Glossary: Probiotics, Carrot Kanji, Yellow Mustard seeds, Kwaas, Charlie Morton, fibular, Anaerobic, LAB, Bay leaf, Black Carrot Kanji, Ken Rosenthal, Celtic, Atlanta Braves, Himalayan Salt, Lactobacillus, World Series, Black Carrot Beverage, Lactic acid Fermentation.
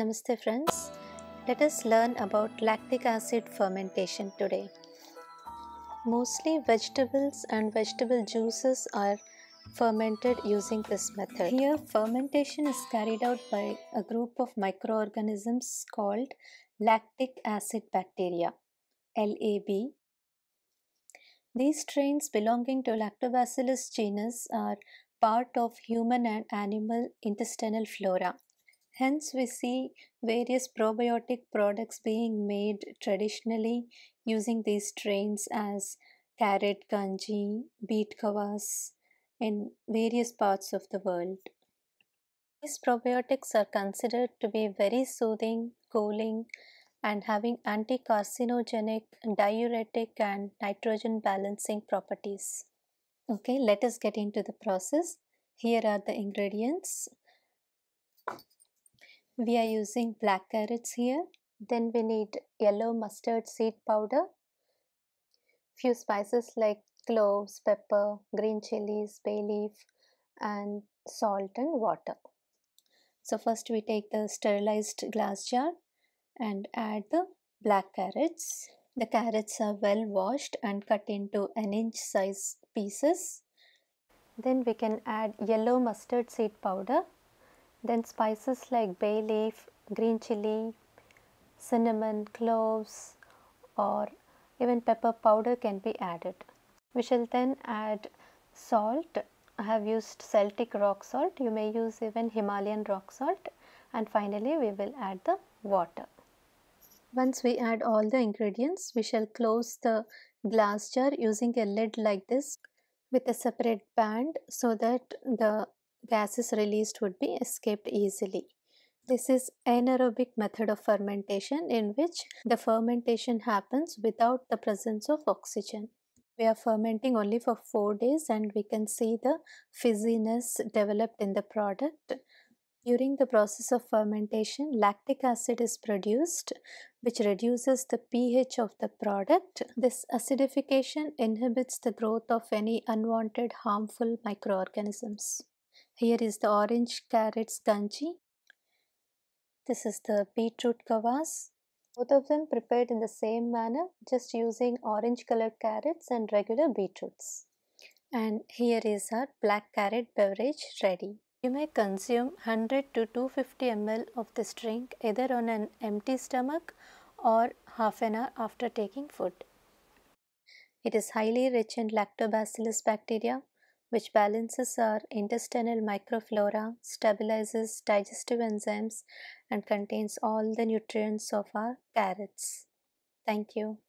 Namaste friends, let us learn about lactic acid fermentation today. Mostly vegetables and vegetable juices are fermented using this method. Here fermentation is carried out by a group of microorganisms called lactic acid bacteria, LAB. These strains belonging to Lactobacillus genus are part of human and animal intestinal flora. Hence, we see various probiotic products being made traditionally using these strains as Carrot Kanji, Beetroot Kwaas in various parts of the world. These probiotics are considered to be very soothing, cooling, and having anti-carcinogenic, diuretic, and nitrogen balancing properties. Okay, let us get into the process. Here are the ingredients. We are using black carrots here. Then we need yellow mustard seed powder, few spices like cloves, pepper, green chilies, bay leaf, and salt and water. So first we take the sterilized glass jar and add the black carrots. The carrots are well washed and cut into an inch size pieces. Then we can add yellow mustard seed powder, then spices like bay leaf, green chili, cinnamon, cloves, or even pepper powder can be added. We shall then add salt. I have used Celtic rock salt. You may use even Himalayan rock salt. And finally we will add the water. Once we add all the ingredients, we shall close the glass jar using a lid like this with a separate band so that the gases released would be escaped easily. This is anaerobic method of fermentation in which the fermentation happens without the presence of oxygen. We are fermenting only for 4 days and we can see the fizziness developed in the product. During the process of fermentation, lactic acid is produced, which reduces the pH of the product. This acidification inhibits the growth of any unwanted harmful microorganisms. Here is the orange carrots kanji. This is the beetroot kwaas. Both of them prepared in the same manner, just using orange colored carrots and regular beetroots. And here is our black carrot beverage ready. You may consume 100 to 250 ml of this drink either on an empty stomach or half an hour after taking food. It is highly rich in lactobacillus bacteria, which balances our intestinal microflora, stabilizes digestive enzymes, and contains all the nutrients of our carrots. Thank you.